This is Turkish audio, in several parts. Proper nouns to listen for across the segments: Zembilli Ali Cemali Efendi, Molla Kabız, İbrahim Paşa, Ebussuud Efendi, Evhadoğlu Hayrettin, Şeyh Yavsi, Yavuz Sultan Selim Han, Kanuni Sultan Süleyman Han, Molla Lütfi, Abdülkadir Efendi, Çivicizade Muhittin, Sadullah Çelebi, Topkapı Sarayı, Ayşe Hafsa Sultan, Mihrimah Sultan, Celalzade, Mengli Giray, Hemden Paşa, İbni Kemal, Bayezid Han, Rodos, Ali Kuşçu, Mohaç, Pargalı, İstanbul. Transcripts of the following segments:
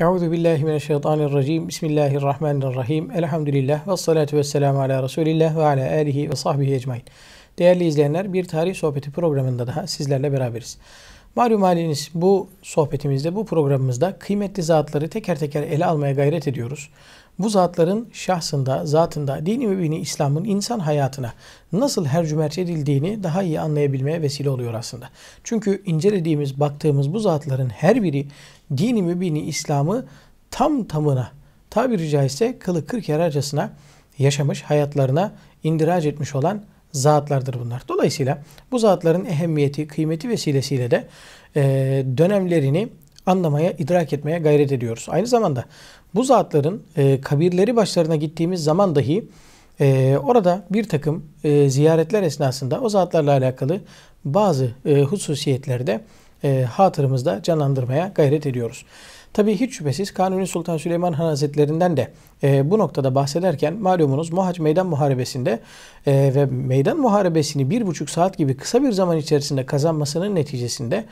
Euzubillahimineşşeytanirracim. Bismillahirrahmanirrahim. Elhamdülillah ve salatu vesselamu ala Resulillah ve ala alihi ve sahbihi ecmain. Değerli izleyenler, bir tarih sohbeti programında daha sizlerle beraberiz. Malum haliniz bu sohbetimizde, bu programımızda kıymetli zatları teker teker ele almaya gayret ediyoruz. Bu zatların şahsında, zatında, dini ve bini İslam'ın insan hayatına nasıl hercümerç edildiğini daha iyi anlayabilmeye vesile oluyor aslında. Çünkü incelediğimiz, baktığımız bu zatların her biri dini mübini İslam'ı tam tamına, tabiri caizse kılı kırk yararcasına yaşamış, hayatlarına indirac etmiş olan zatlardır bunlar. Dolayısıyla bu zatların ehemmiyeti, kıymeti vesilesiyle de dönemlerini anlamaya, idrak etmeye gayret ediyoruz. Aynı zamanda bu zatların kabirleri başlarına gittiğimiz zaman dahi orada bir takım ziyaretler esnasında o zatlarla alakalı bazı hususiyetlerde hatırımızda canlandırmaya gayret ediyoruz. Tabii hiç şüphesiz Kanuni Sultan Süleyman Han Hazretlerinden de bu noktada bahsederken malumunuz Mohaç Meydan Muharebesi'nde ve Meydan Muharebesi'ni 1,5 saat gibi kısa bir zaman içerisinde kazanmasının neticesinde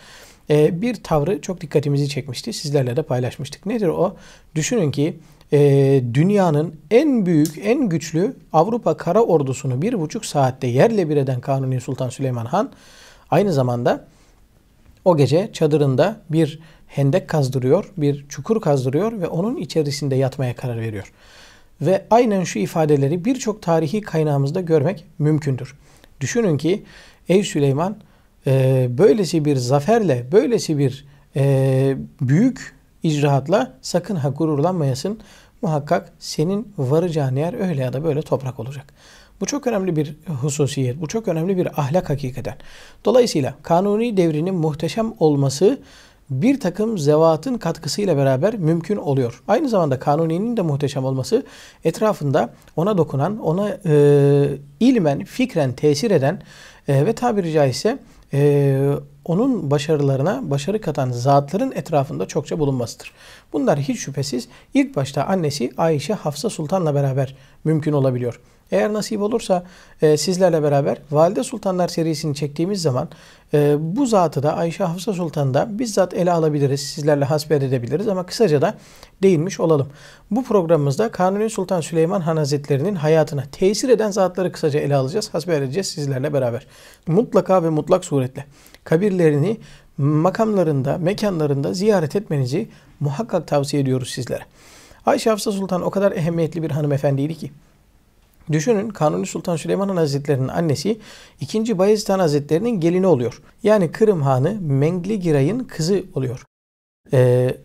bir tavrı çok dikkatimizi çekmişti. Sizlerle de paylaşmıştık. Nedir o? Düşünün ki dünyanın en büyük, en güçlü Avrupa kara ordusunu 1,5 saatte yerle bir eden Kanuni Sultan Süleyman Han aynı zamanda o gece çadırında bir hendek kazdırıyor, bir çukur kazdırıyor ve onun içerisinde yatmaya karar veriyor. Ve aynen şu ifadeleri birçok tarihi kaynağımızda görmek mümkündür. Düşünün ki ey Süleyman, böylesi bir zaferle, böylesi bir büyük icraatla sakın ha gururlanmayasın. Muhakkak senin varacağın yer öyle ya da böyle toprak olacak. Bu çok önemli bir hususiyet, bu çok önemli bir ahlak hakikaten. Dolayısıyla Kanuni devrinin muhteşem olması bir takım zevatın katkısıyla beraber mümkün oluyor. Aynı zamanda Kanuni'nin de muhteşem olması etrafında ona dokunan, ona ilmen, fikren tesir eden ve tabiri caizse onun başarılarına başarı katan zatların etrafında çokça bulunmasıdır. Bunlar hiç şüphesiz ilk başta annesi Ayşe Hafsa Sultan'la beraber mümkün olabiliyor. Eğer nasip olursa sizlerle beraber Valide Sultanlar serisini çektiğimiz zaman bu zatı da Ayşe Hafsa Sultan'ı da bizzat ele alabiliriz, sizlerle hasbihal edebiliriz ama kısaca da değinmiş olalım. Bu programımızda Kanuni Sultan Süleyman Han Hazretleri'nin hayatına tesir eden zatları kısaca ele alacağız, hasbihal edeceğiz sizlerle beraber. Mutlaka ve mutlak suretle kabirlerini makamlarında, mekanlarında ziyaret etmenizi muhakkak tavsiye ediyoruz sizlere. Ayşe Hafsa Sultan o kadar ehemmiyetli bir hanımefendiydi ki, düşünün Kanuni Sultan Süleyman Han Hazretleri'nin annesi 2. Bayezid Han Hazretleri'nin gelini oluyor. Yani Kırım Hanı Mengli Giray'ın kızı oluyor.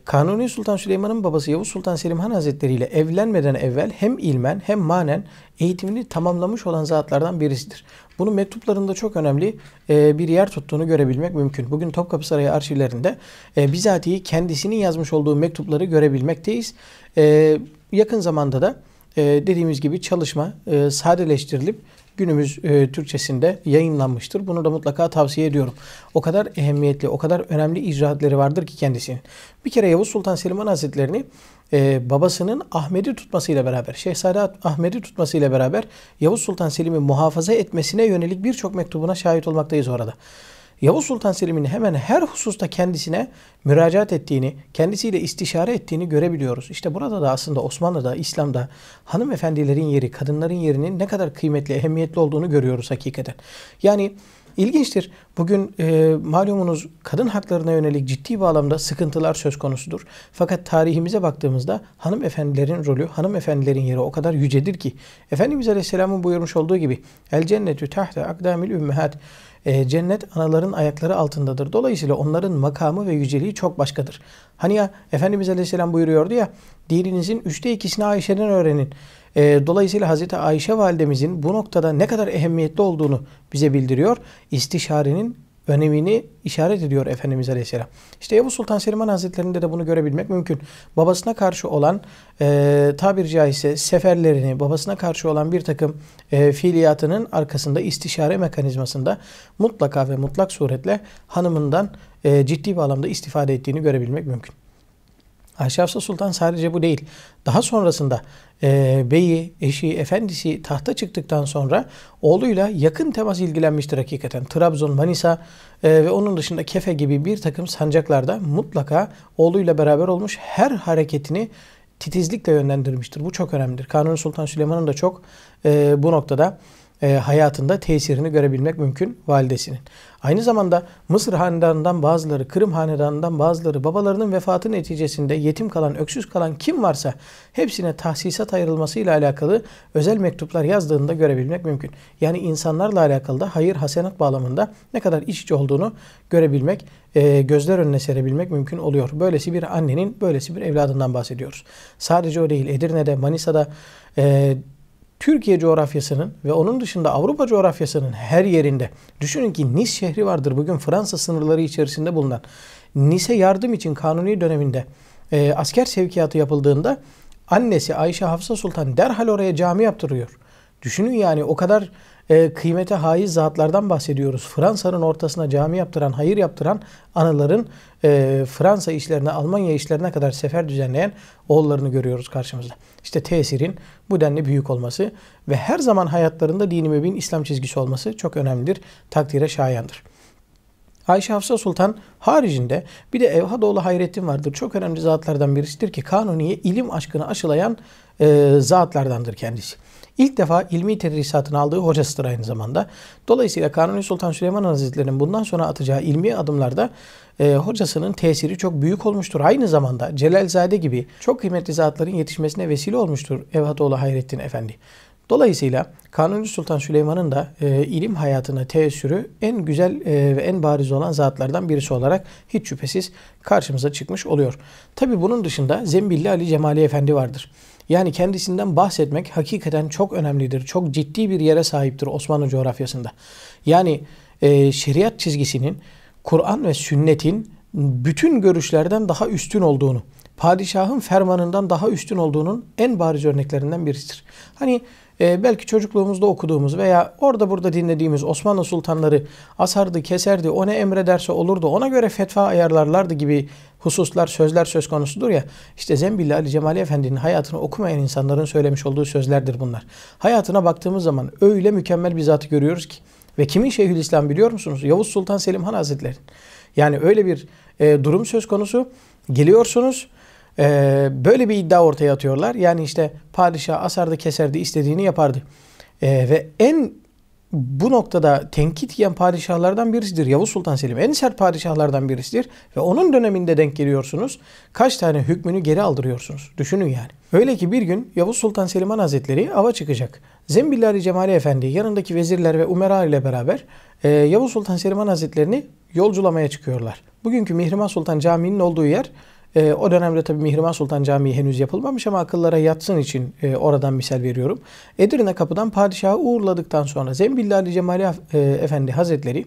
Kanuni Sultan Süleyman'ın babası Yavuz Sultan Selim Han Hazretleri ile evlenmeden evvel hem ilmen hem manen eğitimini tamamlamış olan zatlardan birisidir. Bunun mektuplarında çok önemli bir yer tuttuğunu görebilmek mümkün. Bugün Topkapı Sarayı arşivlerinde bizatihi kendisinin yazmış olduğu mektupları görebilmekteyiz. Yakın zamanda da dediğimiz gibi çalışma sadeleştirilip günümüz Türkçesinde yayınlanmıştır. Bunu da mutlaka tavsiye ediyorum. O kadar ehemmiyetli, o kadar önemli icraatleri vardır ki kendisinin. Bir kere Yavuz Sultan Selim Han Hazretleri'ni babasının Ahmet'i tutmasıyla beraber, Şehzade Ahmet'i tutmasıyla beraber Yavuz Sultan Selim'i muhafaza etmesine yönelik birçok mektubuna şahit olmaktayız orada. Yavuz Sultan Selim'in hemen her hususta kendisine müracaat ettiğini, kendisiyle istişare ettiğini görebiliyoruz. İşte burada da aslında Osmanlı'da, İslam'da hanımefendilerin yeri, kadınların yerinin ne kadar kıymetli, ehemmiyetli olduğunu görüyoruz hakikaten. Yani ilginçtir. Bugün malumunuz kadın haklarına yönelik ciddi bağlamda sıkıntılar söz konusudur. Fakat tarihimize baktığımızda hanımefendilerin rolü, hanımefendilerin yeri o kadar yücedir ki Efendimiz Aleyhisselam'ın buyurmuş olduğu gibi El cennetü tahta akdamil ümmehat, cennet anaların ayakları altındadır. Dolayısıyla onların makamı ve yüceliği çok başkadır. Hani ya Efendimiz Aleyhisselam buyuruyordu ya, dininizin 3'te 2'sini Ayşe'den öğrenin. Dolayısıyla Hazreti Ayşe validemizin bu noktada ne kadar ehemmiyetli olduğunu bize bildiriyor. İstişarenin önemini işaret ediyor Efendimiz Aleyhisselam. İşte Yavuz Sultan Selim Han Hazretleri'nde de bunu görebilmek mümkün. Babasına karşı olan tabiri caizse seferlerini, babasına karşı olan bir takım fiiliyatının arkasında istişare mekanizmasında mutlaka ve mutlak suretle hanımından ciddi bağlamda istifade ettiğini görebilmek mümkün. Ayşe Hafsa Sultan sadece bu değil. Daha sonrasında beyi, eşi, efendisi tahta çıktıktan sonra oğluyla yakın temas ilgilenmiştir hakikaten. Trabzon, Manisa ve onun dışında Kefe gibi bir takım sancaklarda mutlaka oğluyla beraber olmuş, her hareketini titizlikle yönlendirmiştir. Bu çok önemlidir. Kanuni Sultan Süleyman'ın da çok bu noktada hayatında tesirini görebilmek mümkün validesinin. Aynı zamanda Mısır hanedanından bazıları, Kırım hanedanından bazıları, babalarının vefatı neticesinde yetim kalan, öksüz kalan kim varsa hepsine tahsisat ayrılmasıyla alakalı özel mektuplar yazdığını da görebilmek mümkün. Yani insanlarla alakalı da hayır hasenat bağlamında ne kadar iç içe olduğunu görebilmek, gözler önüne serebilmek mümkün oluyor. Böylesi bir annenin, böylesi bir evladından bahsediyoruz. Sadece o değil, Edirne'de, Manisa'da, Türkiye coğrafyasının ve onun dışında Avrupa coğrafyasının her yerinde, düşünün ki Nice şehri vardır bugün Fransa sınırları içerisinde bulunan. Nice'e yardım için Kanuni döneminde asker sevkiyatı yapıldığında annesi Ayşe Hafsa Sultan derhal oraya cami yaptırıyor. Düşünün yani o kadar kıymete haiz zatlardan bahsediyoruz. Fransa'nın ortasına cami yaptıran, hayır yaptıran anaların Fransa işlerine, Almanya işlerine kadar sefer düzenleyen oğullarını görüyoruz karşımızda. İşte tesirin bu denli büyük olması ve her zaman hayatlarında dini mübin İslam çizgisi olması çok önemlidir. Takdire şayandır. Ayşe Hafsa Sultan haricinde bir de Evhadoğlu Hayrettin vardır. Çok önemli zatlardan birisidir ki Kanuni'ye ilim aşkını aşılayan zatlardandır kendisi. İlk defa ilmi tedrisatını aldığı hocasıdır aynı zamanda. Dolayısıyla Kanuni Sultan Süleyman Hazretleri'nin bundan sonra atacağı ilmi adımlarda hocasının tesiri çok büyük olmuştur. Aynı zamanda Celalzade gibi çok kıymetli zatların yetişmesine vesile olmuştur Evhadoğlu Hayrettin Efendi. Dolayısıyla Kanuni Sultan Süleyman'ın da ilim hayatına teessürü en güzel ve en bariz olan zatlardan birisi olarak hiç şüphesiz karşımıza çıkmış oluyor. Tabi bunun dışında Zembilli Ali Cemali Efendi vardır. Yani kendisinden bahsetmek hakikaten çok önemlidir. Çok ciddi bir yere sahiptir Osmanlı coğrafyasında. Yani şeriat çizgisinin, Kur'an ve sünnetin bütün görüşlerden daha üstün olduğunu, padişahın fermanından daha üstün olduğunun en bariz örneklerinden birisidir. Hani belki çocukluğumuzda okuduğumuz veya orada burada dinlediğimiz Osmanlı sultanları asardı, keserdi, o ne emrederse olurdu, ona göre fetva ayarlarlardı gibi hususlar, sözler söz konusudur ya. İşte Zembilli Ali Cemali Efendi'nin hayatını okumayan insanların söylemiş olduğu sözlerdir bunlar. Hayatına baktığımız zaman öyle mükemmel bir zatı görüyoruz ki. Ve kimin Şeyhülislam biliyor musunuz? Yavuz Sultan Selim Han Hazretleri'nin. Yani öyle bir durum söz konusu. Geliyorsunuz, böyle bir iddia ortaya atıyorlar. Yani işte padişah asardı, keserdi, istediğini yapardı. Ve en bu noktada tenkit yiyen padişahlardan birisidir Yavuz Sultan Selim. En sert padişahlardan birisidir. Ve onun döneminde denk geliyorsunuz. Kaç tane hükmünü geri aldırıyorsunuz. Düşünün yani. Öyle ki bir gün Yavuz Sultan Selim Han Hazretleri ava çıkacak. Zembilli Ali Cemali Efendi yanındaki vezirler ve umera ile beraber Yavuz Sultan Selim Han Hazretlerini yolculamaya çıkıyorlar. Bugünkü Mihrimah Sultan Camii'nin olduğu yer. O dönemde tabii Mihrimah Sultan Camii henüz yapılmamış ama akıllara yatsın için oradan misal veriyorum. Edirne kapıdan padişahı uğurladıktan sonra Zembilli Ali Cemali Efendi Hazretleri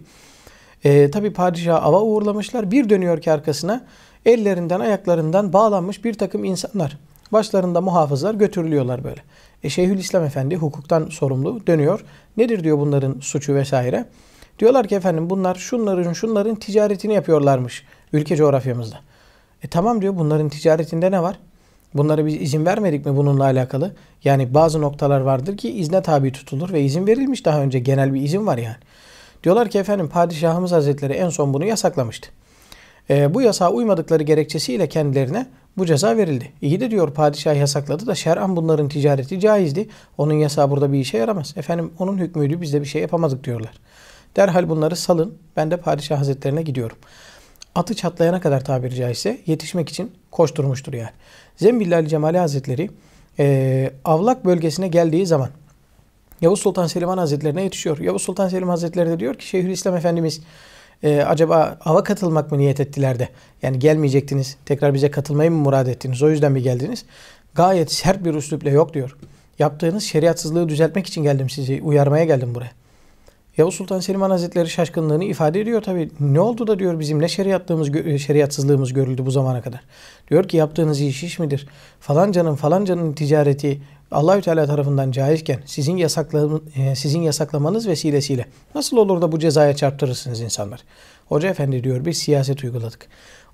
tabii padişahı ava uğurlamışlar. Bir dönüyor ki arkasına ellerinden ayaklarından bağlanmış bir takım insanlar. Başlarında muhafızlar götürülüyorlar böyle. Şeyhülislam Efendi hukuktan sorumlu dönüyor. Nedir diyor bunların suçu vesaire. Diyorlar ki efendim bunlar şunların ticaretini yapıyorlarmış ülke coğrafyamızda. Tamam diyor, bunların ticaretinde ne var? Bunlara biz izin vermedik mi bununla alakalı? Yani bazı noktalar vardır ki izne tabi tutulur ve izin verilmiş daha önce. Genel bir izin var yani. Diyorlar ki efendim padişahımız hazretleri en son bunu yasaklamıştı. Bu yasağa uymadıkları gerekçesiyle kendilerine bu ceza verildi. İyi de diyor padişah yasakladı da şer'an bunların ticareti caizdi. Onun yasağı burada bir işe yaramaz. Efendim onun hükmüydü, biz de bir şey yapamadık diyorlar. Derhal bunları salın, ben de padişah hazretlerine gidiyorum. Atı çatlayana kadar tabiri caizse yetişmek için koşturmuştur yani. Zembilli Ali Cemali Hazretleri Avlak bölgesine geldiği zaman Yavuz Sultan Selim Han Hazretlerine yetişiyor. Yavuz Sultan Selim Hazretleri de diyor ki Şeyhülislam Efendimiz acaba ava katılmak mı niyet ettiler de? Yani gelmeyecektiniz, tekrar bize katılmayı mı murad ettiniz, o yüzden mi geldiniz? Gayet sert bir üslüple yok diyor. Yaptığınız şeriatsızlığı düzeltmek için geldim, sizi uyarmaya geldim buraya. Yavuz Sultan Selim Han Hazretleri şaşkınlığını ifade ediyor tabii. Ne oldu da diyor bizim ne şeriatsızlığımız görüldü bu zamana kadar. Diyor ki yaptığınız iş iş midir? Falancanın ticareti Allahü Teala tarafından caizken sizin yasaklamanız vesilesiyle nasıl olur da bu cezaya çarptırırsınız insanlar? Hoca efendi diyor biz siyaset uyguladık.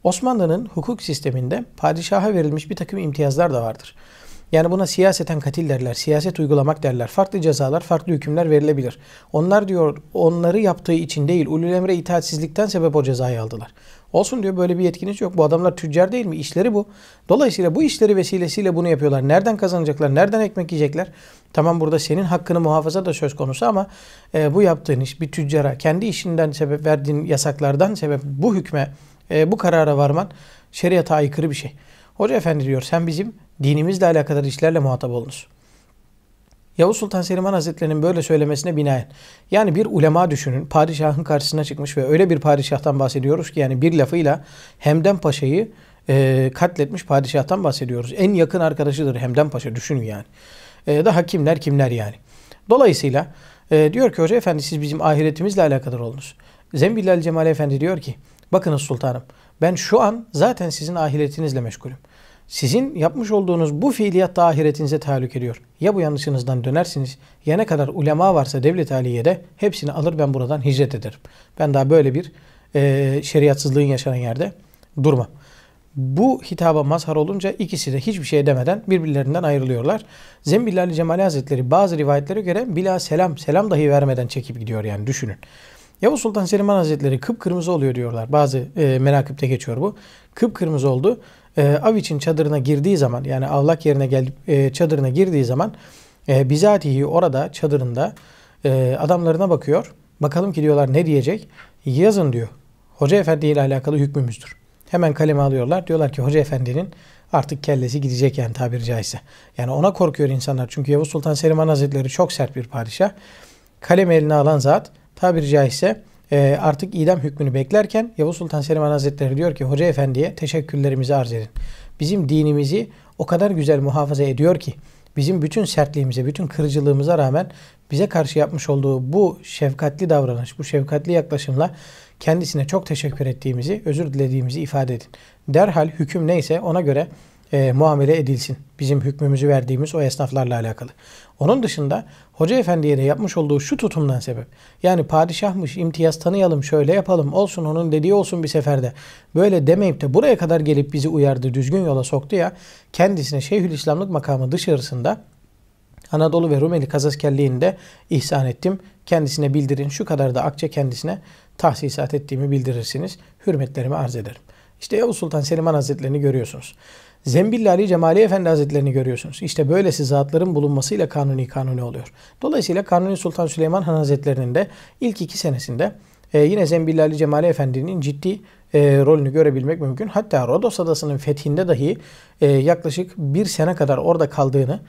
Osmanlı'nın hukuk sisteminde padişaha verilmiş bir takım imtiyazlar da vardır. Yani buna siyaseten katil derler, siyaset uygulamak derler. Farklı cezalar, farklı hükümler verilebilir. Onlar diyor, onları yaptığı için değil, ulul emre itaatsizlikten sebep o cezayı aldılar. Olsun diyor, böyle bir yetkiniz yok. Bu adamlar tüccar değil mi? İşleri bu. Dolayısıyla bu işleri vesilesiyle bunu yapıyorlar. Nereden kazanacaklar? Nereden ekmek yiyecekler? Tamam, burada senin hakkını muhafaza da söz konusu ama bu yaptığın iş bir tüccara, kendi işinden sebep verdiğin yasaklardan sebep bu hükme, bu karara varman şeriata aykırı bir şey. Hoca Efendi diyor, sen bizim dinimizle alakadar işlerle muhatap olunuz. Yavuz Sultan Selim Han Hazretleri'nin böyle söylemesine binaen, yani bir ulema düşünün, padişahın karşısına çıkmış ve öyle bir padişahtan bahsediyoruz ki, yani bir lafıyla Hemden Paşa'yı katletmiş padişahtan bahsediyoruz. En yakın arkadaşıdır Hemden Paşa, düşünün yani. Daha kimler kimler yani. Dolayısıyla diyor ki Hoca Efendi, siz bizim ahiretimizle alakadar olunuz. Zembilli Ali Cemali Efendi diyor ki, bakınız sultanım, ben şu an zaten sizin ahiretinizle meşgulüm. Sizin yapmış olduğunuz bu fiiliyat da ahiretinize tahallük ediyor. Ya bu yanlışınızdan dönersiniz, ya ne kadar ulema varsa devlet-i aliyede hepsini alır, ben buradan hicret ederim. Ben daha böyle bir şeriatsızlığın yaşanan yerde durmam. Bu hitaba mazhar olunca ikisi de hiçbir şey demeden birbirlerinden ayrılıyorlar. Zembilli Ali Cemali Hazretleri bazı rivayetlere göre bila selam dahi vermeden çekip gidiyor, yani düşünün. Yavuz Sultan Selim Han Hazretleri kıpkırmızı oluyor diyorlar. Bazı menakıpte geçiyor bu. Kıpkırmızı oldu. Aviç'in çadırına girdiği zaman, yani avlak yerine gelip çadırına girdiği zaman bizatihi orada çadırında adamlarına bakıyor. Bakalım ki diyorlar, ne diyecek? Yazın diyor. Hoca Efendi ile alakalı hükmümüzdür. Hemen kaleme alıyorlar. Diyorlar ki Hoca Efendi'nin artık kellesi gidecek, yani tabiri caizse. Yani ona korkuyor insanlar. Çünkü Yavuz Sultan Selim Han Hazretleri çok sert bir padişah. Kalemi eline alan zat tabiri caizse artık idam hükmünü beklerken Yavuz Sultan Selim Han Hazretleri diyor ki Hoca Efendi'ye teşekkürlerimizi arz edin. Bizim dinimizi o kadar güzel muhafaza ediyor ki bizim bütün sertliğimize, bütün kırıcılığımıza rağmen bize karşı yapmış olduğu bu şefkatli davranış, bu şefkatli yaklaşımla kendisine çok teşekkür ettiğimizi, özür dilediğimizi ifade edin. Derhal hüküm neyse ona göre muamele edilsin. Bizim hükmümüzü verdiğimiz o esnaflarla alakalı. Onun dışında Hoca Efendi'ye de yapmış olduğu şu tutumdan sebep. Yani padişahmış, imtiyaz tanıyalım, şöyle yapalım, olsun onun dediği olsun bir seferde. Böyle demeyip de buraya kadar gelip bizi uyardı, düzgün yola soktu ya, kendisine Şeyhülislamlık makamı dışarısında Anadolu ve Rumeli Kazaskerliği'nde ihsan ettim. Kendisine bildirin, şu kadar da akçe kendisine tahsisat ettiğimi bildirirsiniz. Hürmetlerimi arz ederim. İşte Yavuz Sultan Selim Han Hazretleri'ni görüyorsunuz. Zembilli Ali Cemali Efendi Hazretlerini görüyorsunuz. İşte böylesi zatların bulunmasıyla kanuni oluyor. Dolayısıyla Kanuni Sultan Süleyman Han Hazretlerinin de ilk 2 senesinde yine Zembilli Ali Cemali Efendi'nin ciddi rolünü görebilmek mümkün. Hatta Rodos Adası'nın fethinde dahi yaklaşık 1 sene kadar orada kaldığını,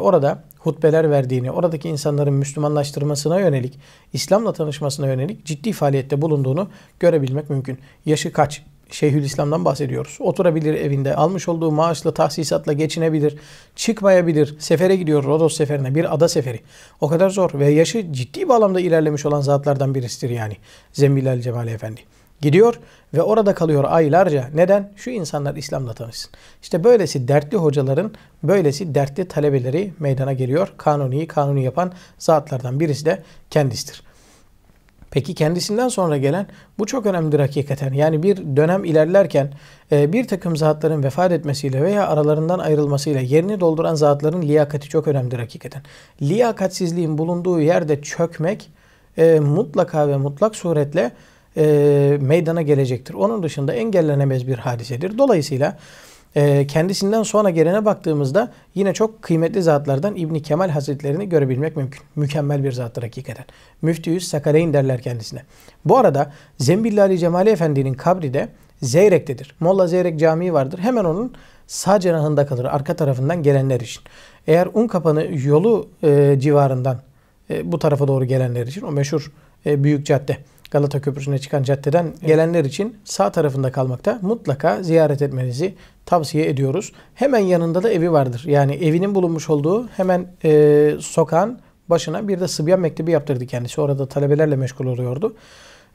orada hutbeler verdiğini, oradaki insanların Müslümanlaştırmasına yönelik, İslam'la tanışmasına yönelik ciddi faaliyette bulunduğunu görebilmek mümkün. Yaşı kaç? Şeyhülislam'dan bahsediyoruz. Oturabilir evinde, almış olduğu maaşla, tahsisatla geçinebilir, çıkmayabilir, sefere gidiyor, Rodos seferine, bir ada seferi. O kadar zor ve yaşı ciddi bağlamda ilerlemiş olan zatlardan birisidir yani Zembilli Ali Cemali Efendi. Gidiyor ve orada kalıyor aylarca. Neden? Şu insanlar İslam'la tanışsın. İşte böylesi dertli hocaların, böylesi dertli talebeleri meydana geliyor. Kanuni'yi kanuni yapan zatlardan birisi de kendisidir. Peki kendisinden sonra gelen, bu çok önemlidir hakikaten. Yani bir dönem ilerlerken bir takım zatların vefat etmesiyle veya aralarından ayrılmasıyla yerini dolduran zatların liyakati çok önemlidir hakikaten. Liyakatsizliğin bulunduğu yerde çökmek mutlaka ve mutlak suretle meydana gelecektir. Onun dışında engellenemez bir hadisedir. Dolayısıyla kendisinden sonra gelene baktığımızda yine çok kıymetli zatlardan İbni Kemal Hazretlerini görebilmek mümkün. Mükemmel bir zattır hakikaten. Müftüyüz Sakaleyn derler kendisine. Bu arada Zembilli Ali Cemali Efendi'nin kabri de Zeyrek'tedir. Molla Zeyrek Camii vardır. Hemen onun sağ cenahında kalır, arka tarafından gelenler için. Eğer Unkapanı yolu civarından bu tarafa doğru gelenler için, o meşhur büyük cadde, Galata Köprüsü'ne çıkan caddeden gelenler için sağ tarafında kalmakta, mutlaka ziyaret etmenizi tavsiye ediyoruz. Hemen yanında da evi vardır. Yani evinin bulunmuş olduğu hemen sokağın başına bir de Sıbyan Mektebi yaptırdı kendisi. Orada talebelerle meşgul oluyordu.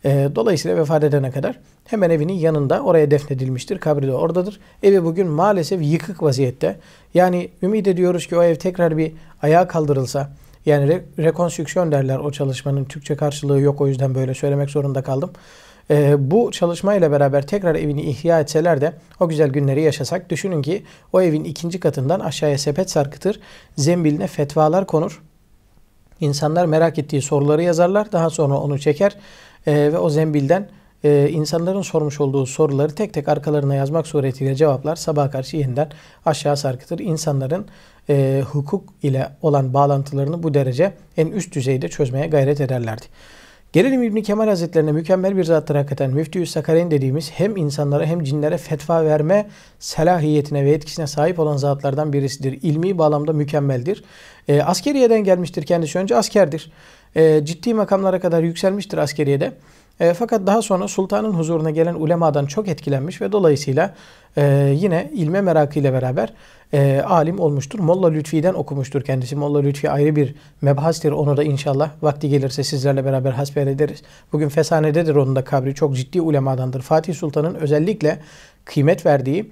Dolayısıyla vefat edene kadar hemen evinin yanında oraya defnedilmiştir. Kabri de oradadır. Evi bugün maalesef yıkık vaziyette. Yani ümit ediyoruz ki o ev tekrar bir ayağa kaldırılsa. Yani rekonstrüksiyon derler, o çalışmanın Türkçe karşılığı yok, o yüzden böyle söylemek zorunda kaldım. bu çalışmayla beraber tekrar evini ihya etseler de o güzel günleri yaşasak, düşünün ki o evin ikinci katından aşağıya sepet sarkıtır, zembiline fetvalar konur. İnsanlar merak ettiği soruları yazarlar, daha sonra onu çeker ve o zembilden insanların sormuş olduğu soruları tek tek arkalarına yazmak suretiyle cevaplar sabaha karşı yeniden aşağı sarkıtır. İnsanların hukuk ile olan bağlantılarını bu derece en üst düzeyde çözmeye gayret ederlerdi. Gelelim İbni Kemal Hazretlerine. Mükemmel bir zattır hakikaten. Müftü-i Sakareyn dediğimiz hem insanlara hem cinlere fetva verme selahiyetine ve etkisine sahip olan zatlardan birisidir. İlmi bağlamda mükemmeldir. Askeriyeden gelmiştir kendisi, önce askerdir. Ciddi makamlara kadar yükselmiştir askeriyede. Fakat daha sonra sultanın huzuruna gelen ulemadan çok etkilenmiş ve dolayısıyla yine ilme merakıyla beraber alim olmuştur. Molla Lütfi'den okumuştur kendisi. Molla Lütfi ayrı bir mebhastir. Onu da inşallah vakti gelirse sizlerle beraber hasbihal ederiz. Bugün Fesane'dedir onun da kabri. Çok ciddi ulemadandır. Fatih Sultan'ın özellikle kıymet verdiği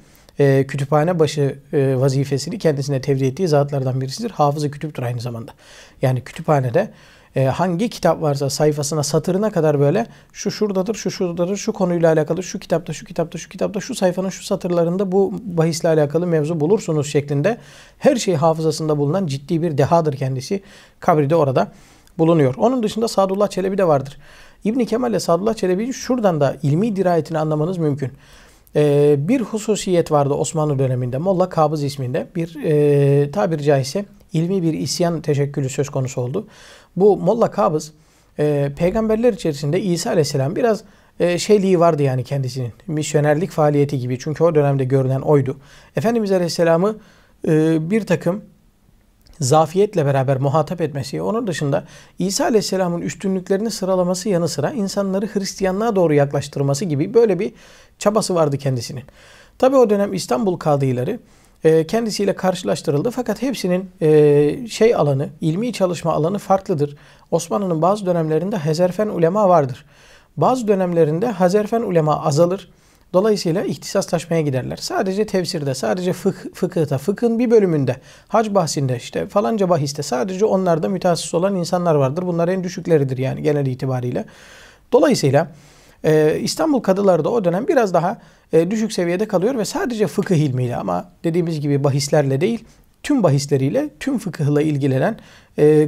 kütüphane başı vazifesini kendisine tevdi ettiği zatlardan birisidir. Hafız-ı kütüptür aynı zamanda. Yani kütüphanede hangi kitap varsa sayfasına, satırına kadar böyle şu şuradadır, şu şuradadır, şu konuyla alakalı, şu kitapta, şu kitapta, şu kitapta, şu sayfanın şu satırlarında bu bahisle alakalı mevzu bulursunuz şeklinde her şey hafızasında bulunan ciddi bir dehadır kendisi. Kabri de orada bulunuyor. Onun dışında Sadullah Çelebi de vardır. İbni Kemal ile Sadullah Çelebi'yi şuradan da ilmi dirayetini anlamanız mümkün. Bir hususiyet vardı Osmanlı döneminde. Molla Kabız isminde bir tabiri caizse ilmi bir isyan teşekkülü söz konusu oldu. Bu Molla Kabız peygamberler içerisinde İsa Aleyhisselam biraz şeyliği vardı yani kendisinin. Misyonerlik faaliyeti gibi, çünkü o dönemde görünen oydu. Efendimiz Aleyhisselam'ı bir takım zafiyetle beraber muhatap etmesi, onun dışında İsa Aleyhisselam'ın üstünlüklerini sıralaması yanı sıra insanları Hristiyanlığa doğru yaklaştırması gibi böyle bir çabası vardı kendisinin. Tabi o dönem İstanbul kadıları kendisiyle karşılaştırıldı fakat hepsinin alanı, ilmi çalışma alanı farklıdır. Osmanlı'nın bazı dönemlerinde hezerfen ulema vardır. Bazı dönemlerinde hezerfen ulema azalır. Dolayısıyla ihtisaslaşmaya giderler. Sadece tefsirde, sadece fıkıhta, fıkhın bir bölümünde, hac bahsinde, işte falanca bahiste sadece onlarda mütehassıs olan insanlar vardır. Bunlar en düşükleridir yani genel itibariyle. Dolayısıyla İstanbul kadıları da o dönem biraz daha düşük seviyede kalıyor ve sadece fıkıh ilmiyle, ama dediğimiz gibi bahislerle değil, tüm bahisleriyle, tüm fıkıhla ilgilenen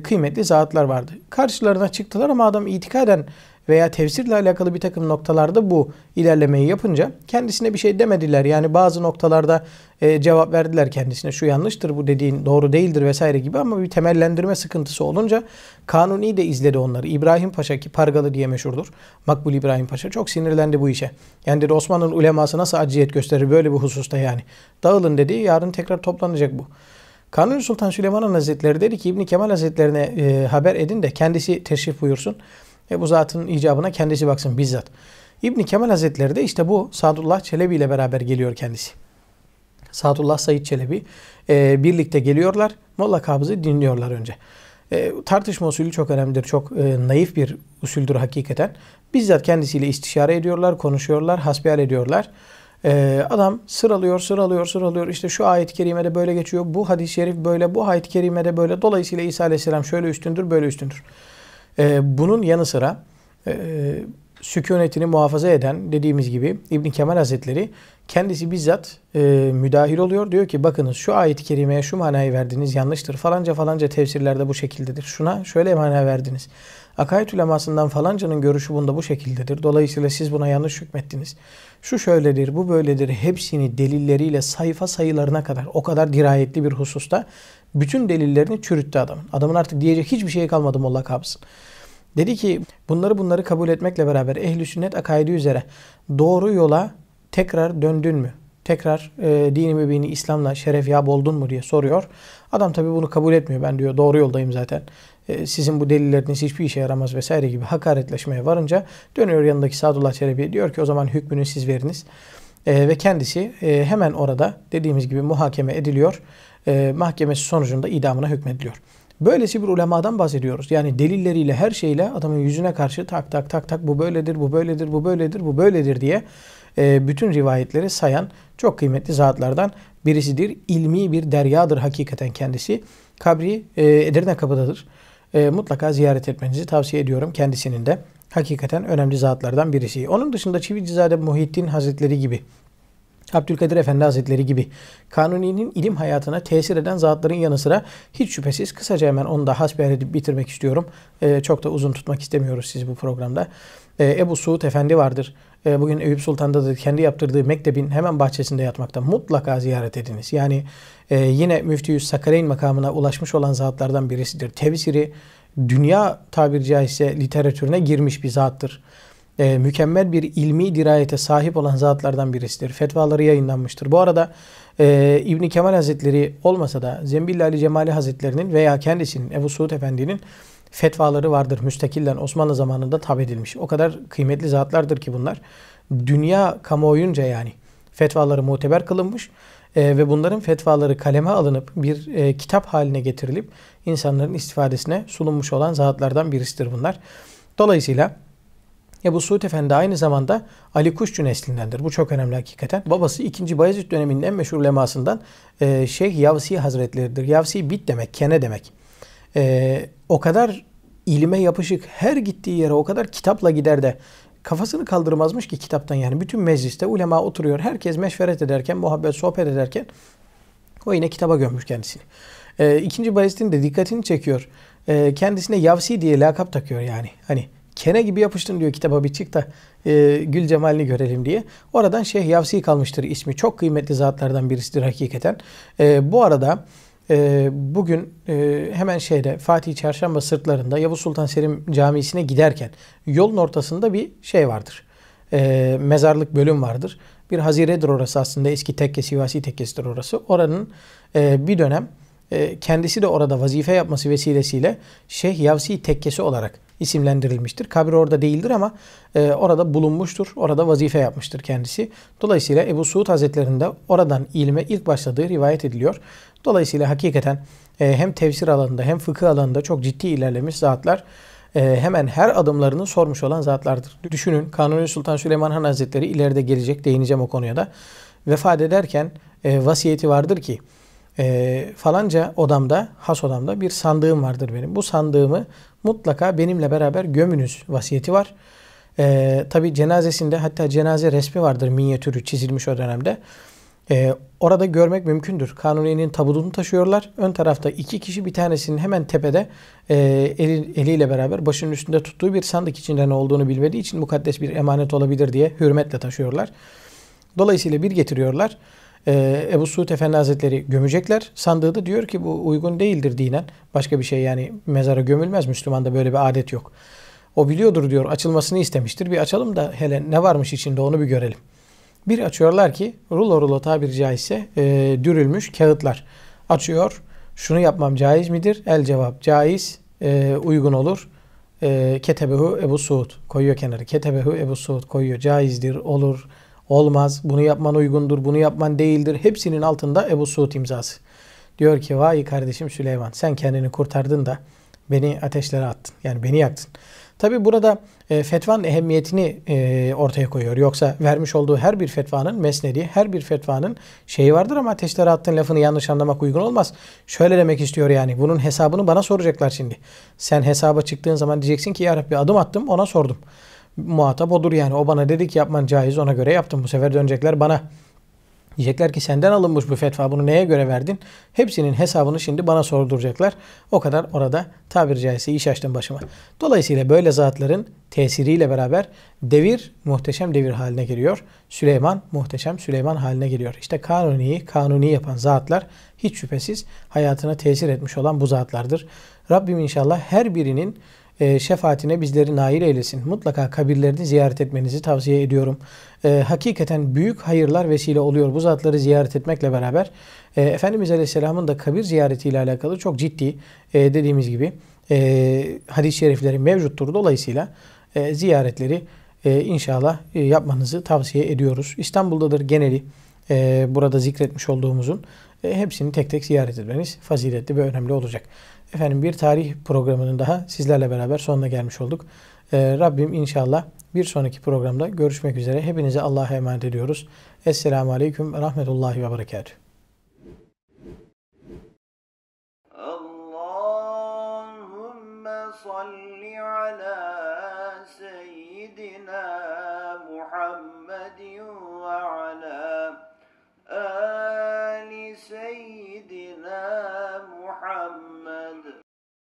kıymetli zatlar vardı. Karşılarına çıktılar ama adam itikaden veya tefsirle alakalı bir takım noktalarda bu ilerlemeyi yapınca kendisine bir şey demediler. Yani bazı noktalarda cevap verdiler kendisine. Şu yanlıştır, bu dediğin doğru değildir vesaire gibi, ama bir temellendirme sıkıntısı olunca Kanuni de izledi onları. İbrahim Paşa, ki Pargalı diye meşhurdur. Makbul İbrahim Paşa çok sinirlendi bu işe. Yani dedi, Osmanlı'nın uleması nasıl aciziyet gösterir böyle bir hususta yani. Dağılın dedi, yarın tekrar toplanacak bu. Kanuni Sultan Süleyman Han Hazretleri dedi ki İbni Kemal Hazretlerine haber edin de kendisi teşrif buyursun. Bu zatın icabına kendisi baksın bizzat. İbni Kemal Hazretleri de işte bu Sadullah Çelebi ile beraber geliyor kendisi. Sadullah Said Çelebi birlikte geliyorlar. Molla Kabız'ı dinliyorlar önce. Tartışma usulü çok önemlidir. Çok naif bir usuldür hakikaten. Bizzat kendisiyle istişare ediyorlar, konuşuyorlar, hasbihal ediyorlar. Adam sıralıyor. İşte şu ayet-i kerimede böyle geçiyor. Bu hadis-i şerif böyle, bu ayet-i kerimede böyle. Dolayısıyla İsa Aleyhisselam şöyle üstündür, böyle üstündür. Bunun yanı sıra sükunetini muhafaza eden, dediğimiz gibi İbni Kemal Hazretleri kendisi bizzat müdahil oluyor. Diyor ki bakınız şu ayet-i kerimeye şu manayı verdiniz yanlıştır. Falanca tefsirlerde bu şekildedir. Şuna şöyle mana verdiniz. Akaid ulemasından falancanın görüşü bunda bu şekildedir. Dolayısıyla siz buna yanlış hükmettiniz. Şu şöyledir, bu böyledir. Hepsini delilleriyle sayfa sayılarına kadar, o kadar dirayetli bir hususta bütün delillerini çürüttü adamın. Adamın artık diyecek hiçbir şey kalmadı Molla Kabız'ın. Dedi ki bunları kabul etmekle beraber ehl-i sünnet akaidi üzere doğru yola tekrar döndün mü? Tekrar din-i mübini İslam'la şerefyab oldun mu diye soruyor. Adam tabi bunu kabul etmiyor. Ben diyor doğru yoldayım zaten. Sizin bu delilleriniz hiçbir işe yaramaz vesaire gibi hakaretleşmeye varınca dönüyor yanındaki Sadullah Çelebi'ye, diyor ki o zaman hükmünü siz veriniz. Ve kendisi hemen orada dediğimiz gibi muhakeme ediliyor. Mahkemesi sonucunda idamına hükmediliyor. Böylesi bir ulemadan bahsediyoruz. Yani delilleriyle, her şeyle adamın yüzüne karşı tak tak bu böyledir, bu böyledir, bu böyledir, bu böyledir diye bütün rivayetleri sayan çok kıymetli zatlardan birisidir. İlmi bir deryadır hakikaten kendisi. Kabri Edirne Kapı'dadır. Mutlaka ziyaret etmenizi tavsiye ediyorum kendisinin de. hakikaten önemli zatlardan birisi. Onun dışında Çivicizade Muhittin Hazretleri gibi, Abdülkadir Efendi Hazretleri gibi Kanuni'nin ilim hayatına tesir eden zatların yanı sıra hiç şüphesiz, kısaca hemen onu da hasbihal edip bitirmek istiyorum. Çok da uzun tutmak istemiyoruz sizi bu programda. Ebussuud Efendi vardır. Bugün Eyüp Sultan'da da kendi yaptırdığı mektebin hemen bahçesinde yatmakta. Mutlaka ziyaret ediniz. Yani yine Müftüyü Sakaleyn makamına ulaşmış olan zatlardan birisidir. Tefsiri dünya tabiri caizse literatürüne girmiş bir zattır. Mükemmel bir ilmi dirayete sahip olan zatlardan birisidir. Fetvaları yayınlanmıştır. Bu arada İbni Kemal Hazretleri olmasa da Zembilli Ali Cemali Hazretlerinin veya kendisinin, Ebussuud Efendi'nin fetvaları vardır. Müstakillen Osmanlı zamanında tab edilmiş. O kadar kıymetli zatlardır ki bunlar. Dünya kamuoyunca yani fetvaları muteber kılınmış ve bunların fetvaları kaleme alınıp bir kitap haline getirilip insanların istifadesine sunulmuş olan zatlardan birisidir bunlar. Dolayısıyla Ebussuud Efendi aynı zamanda Ali Kuşçu neslindendir. Bu çok önemli hakikaten. Babası 2. Bayezid döneminin en meşhur lemasından Şeyh Yavsi Hazretleridir. Yavsi bit demek, kene demek. O kadar ilime yapışık, her gittiği yere o kadar kitapla gider de kafasını kaldırmazmış ki kitaptan yani. Bütün mecliste ulema oturuyor. Herkes meşveret ederken, muhabbet, sohbet ederken o yine kitaba gömmüş kendisini. 2. Bayezid'in de dikkatini çekiyor. Kendisine Yavsi diye lakap takıyor yani. Hani kene gibi yapıştın diyor kitaba, bir çık da gül cemalini görelim diye. Oradan Şeyh Yavsi kalmıştır ismi. Çok kıymetli zatlardan birisidir hakikaten. Bu arada bugün hemen şeyde Fatih Çarşamba sırtlarında Yavuz Sultan Selim Camisi'ne giderken yolun ortasında bir şey vardır. Mezarlık bölüm vardır. Bir haziredir orası aslında. Eski tekke, Sivasi tekkesidir orası. Oranın bir dönem kendisi de orada vazife yapması vesilesiyle Şeyh Yavsi tekkesi olarak isimlendirilmiştir. Kabir orada değildir ama orada bulunmuştur. Orada vazife yapmıştır kendisi. Dolayısıyla Ebussuud Hazretleri'nin de oradan ilme ilk başladığı rivayet ediliyor. Dolayısıyla hakikaten hem tefsir alanında hem fıkıh alanında çok ciddi ilerlemiş zatlar, hemen her adımlarını sormuş olan zatlardır. Düşünün, Kanuni Sultan Süleyman Han Hazretleri ileride gelecek, değineceğim o konuya da. Vefat ederken vasiyeti vardır ki falanca odamda, has odamda bir sandığım vardır benim. Bu sandığımı mutlaka benimle beraber gömünüz vasiyeti var. Tabi cenazesinde hatta cenaze resmi vardır, minyatürü çizilmiş o dönemde. Orada görmek mümkündür. Kanuni'nin tabutunu taşıyorlar. Ön tarafta iki kişi, bir tanesinin hemen tepede eliyle beraber başının üstünde tuttuğu bir sandık, içinde ne olduğunu bilmediği için mukaddes bir emanet olabilir diye hürmetle taşıyorlar. Dolayısıyla bir getiriyorlar. Ebussuud Efendi Hazretleri gömecekler. Sandığı da diyor ki bu uygun değildir dinen. Başka bir şey yani, mezara gömülmez. Müslümanda böyle bir adet yok. O biliyordur diyor, açılmasını istemiştir. Bir açalım da hele ne varmış içinde onu bir görelim. Bir açıyorlar ki rulo rulo tabiri caizse dürülmüş kağıtlar. Açıyor, şunu yapmam caiz midir? El cevap caiz, uygun olur. Ketebehu Ebussuud, koyuyor kenarı. Ketebehu Ebussuud, koyuyor. Caizdir, olur, olmaz, bunu yapman uygundur, bunu yapman değildir. Hepsinin altında Ebussuud imzası. Diyor ki vay kardeşim Süleyman, sen kendini kurtardın da beni ateşlere attın. Yani beni yaktın. Tabi burada fetvanın ehemmiyetini ortaya koyuyor. Yoksa vermiş olduğu her bir fetvanın mesnedi, her bir fetvanın şeyi vardır ama ateşlere attın lafını yanlış anlamak uygun olmaz. Şöyle demek istiyor yani, bunun hesabını bana soracaklar şimdi. Sen hesaba çıktığın zaman diyeceksin ki ya Rabbi, adım attım, ona sordum. Muhatap odur yani. O bana dedi ki yapman caiz, ona göre yaptım. Bu sefer dönecekler bana. Diyecekler ki senden alınmış bu fetva, bunu neye göre verdin? Hepsinin hesabını şimdi bana sorduracaklar. O kadar orada tabiri caizse iş açtım başıma. Dolayısıyla böyle zatların tesiriyle beraber devir muhteşem devir haline geliyor. Süleyman muhteşem Süleyman haline geliyor. İşte Kanuni'yi Kanuni yapan zatlar hiç şüphesiz hayatına tesir etmiş olan bu zatlardır. Rabbim inşallah her birinin şefaatine bizleri nail eylesin. Mutlaka kabirlerini ziyaret etmenizi tavsiye ediyorum. Hakikaten büyük hayırlar vesile oluyor bu zatları ziyaret etmekle beraber. Efendimiz Aleyhisselam'ın da kabir ziyaretiyle alakalı çok ciddi dediğimiz gibi hadis-i şerifleri mevcuttur. Dolayısıyla ziyaretleri inşallah yapmanızı tavsiye ediyoruz. İstanbul'dadır geneli burada zikretmiş olduğumuzun. Hepsini tek tek ziyaret etmeniz faziletli ve önemli olacak. Efendim, bir tarih programının daha sizlerle beraber sonuna gelmiş olduk. Rabbim inşallah bir sonraki programda görüşmek üzere. Hepinize Allah'a emanet ediyoruz. Esselamu Aleyküm ve Rahmetullahi ve Berekatuhu. Allahümme salli ala